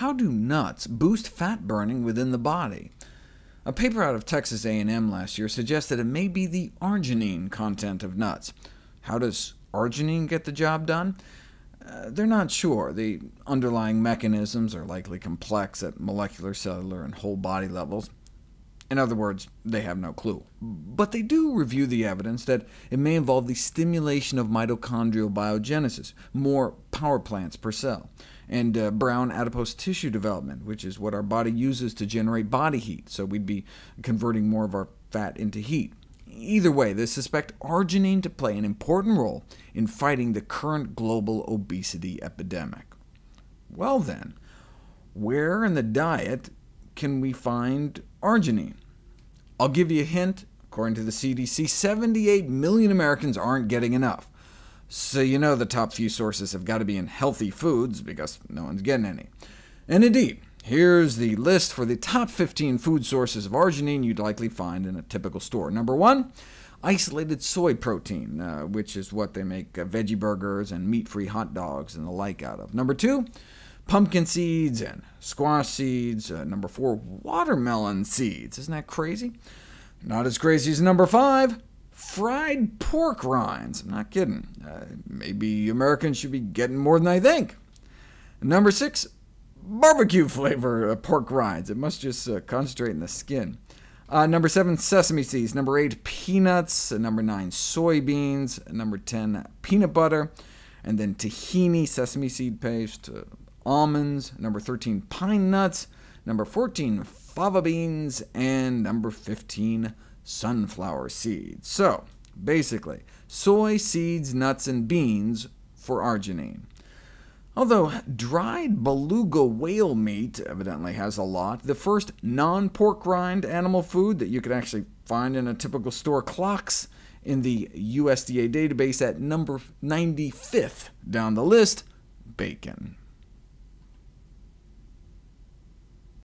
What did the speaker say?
how do nuts boost fat burning within the body? A paper out of Texas A&M last year suggests that it may be the arginine content of nuts. How does arginine get the job done? They're not sure. The underlying mechanisms are likely complex at molecular, cellular, and whole-body levels. In other words, they have no clue. But they do review the evidence that it may involve the stimulation of mitochondrial biogenesis, more power plants per cell, and brown adipose tissue development, which is what our body uses to generate body heat, so we'd be converting more of our fat into heat. Either way, they suspect arginine to play an important role in fighting the current global obesity epidemic. Well then, where in the diet can we find arginine? I'll give you a hint. According to the CDC, 78 million Americans aren't getting enough. So you know the top few sources have got to be in healthy foods, because no one's getting any. And indeed, here's the list for the top 15 food sources of arginine you'd likely find in a typical store. Number 1, isolated soy protein, which is what they make veggie burgers and meat-free hot dogs and the like out of. Number 2, pumpkin seeds and squash seeds. Number 4, watermelon seeds. Isn't that crazy? Not as crazy as number 5, fried pork rinds. I'm not kidding. Maybe Americans should be getting more than I think. Number 6, barbecue flavor pork rinds. It must just concentrate in the skin. Number 7, sesame seeds. Number 8, peanuts. Number 9, soybeans. Number 10, peanut butter. And then tahini, sesame seed paste, almonds. Number 13, pine nuts. Number 14, fava beans. And number 15, sunflower seeds. So basically, soy, seeds, nuts, and beans for arginine. Although dried beluga whale meat evidently has a lot, the first non-pork rind animal food that you could actually find in a typical store clocks in the USDA database at number 95th down the list, bacon.